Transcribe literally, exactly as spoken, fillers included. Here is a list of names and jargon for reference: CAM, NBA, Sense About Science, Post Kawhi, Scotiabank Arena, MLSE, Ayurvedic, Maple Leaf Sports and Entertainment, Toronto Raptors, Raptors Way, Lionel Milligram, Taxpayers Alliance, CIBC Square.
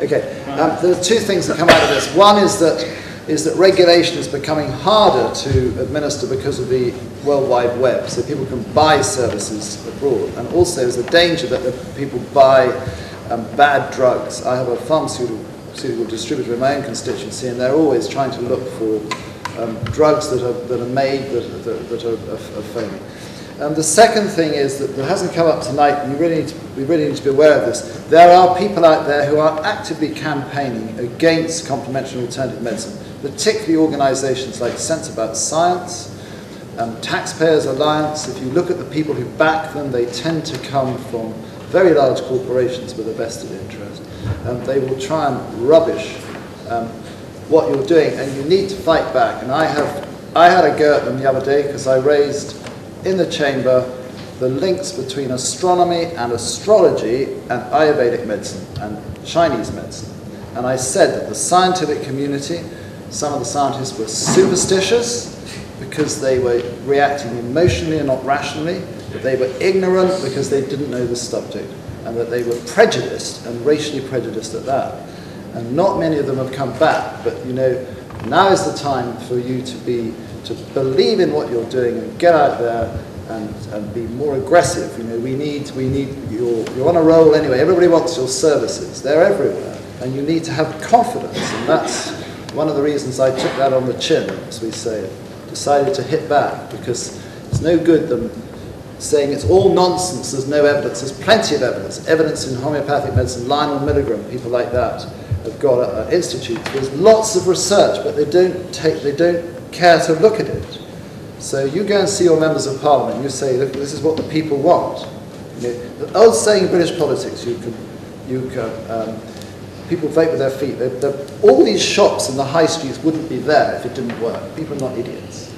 Okay, um, there are two things that come out of this. One is that, is that regulation is becoming harder to administer because of the World Wide Web, so people can buy services abroad. And also there's a danger that people buy um, bad drugs. I have a pharmaceutical, pharmaceutical distributor in my own constituency, and they're always trying to look for um, drugs that are, that are made that are, that are, are, are phony. Um, the second thing is that it hasn't come up tonight, and you really need to, we really need to be aware of this. There are people out there who are actively campaigning against complementary and alternative medicine, particularly organisations like Sense About Science, um, Taxpayers Alliance. If you look at the people who back them, they tend to come from very large corporations with a vested interest. Um, they will try and rubbish um, what you're doing, and you need to fight back. And I, have, I had a go at them the other day because I raised in the chamber the links between astronomy and astrology and Ayurvedic medicine and Chinese medicine. And I said that the scientific community, some of the scientists were superstitious because they were reacting emotionally and not rationally, that they were ignorant because they didn't know the subject, and that they were prejudiced and racially prejudiced at that. And not many of them have come back, but you know, now is the time for you to be to believe in what you're doing and get out there and, and be more aggressive. You know, we need, we need, you're, you're on a roll anyway. Everybody wants your services. They're everywhere. And you need to have confidence. And that's one of the reasons I took that on the chin, as we say, decided to hit back, because it's no good them saying it's all nonsense, there's no evidence. There's plenty of evidence. Evidence in homeopathic medicine, Lionel Milligram, people like that have got at, at institutes. There's lots of research, but they don't take, they don't care to look at it. So you go and see your members of parliament and you say, look, this is what the people want. You know, the old saying in British politics, you can, you can, um, people vote with their feet. They're, they're, all these shops in the high streets wouldn't be there if it didn't work. People are not idiots.